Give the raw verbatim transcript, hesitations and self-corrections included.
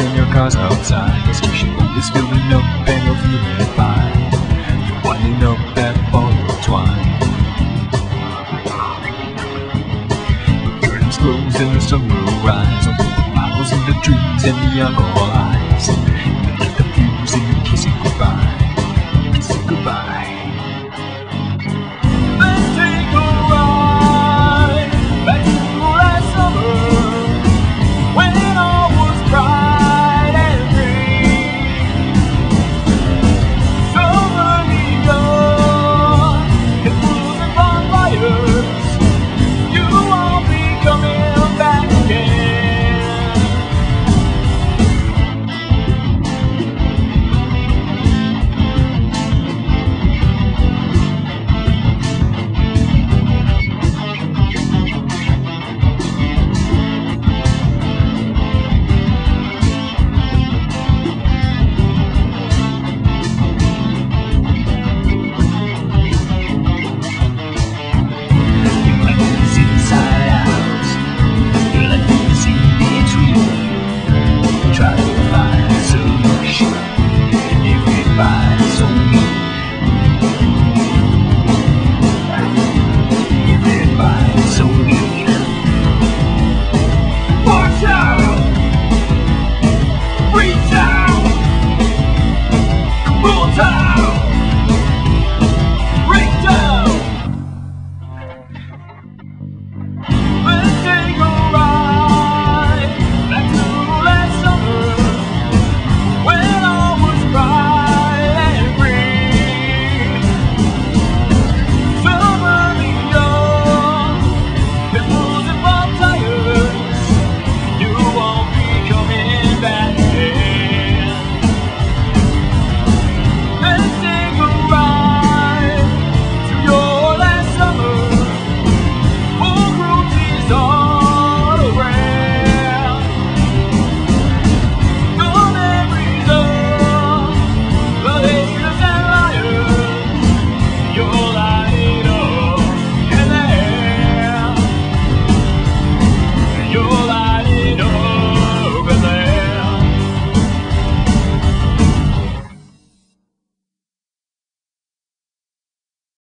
and your car's outside. Cause you should leave this building up and you'll feel it fine. You're winding up that ball of twine. The curtain explodes and the sun will rise. Over the bottles and the trees and the alcohol eyes. You get the fuse and you're kissing goodbye. You're kissing goodbye.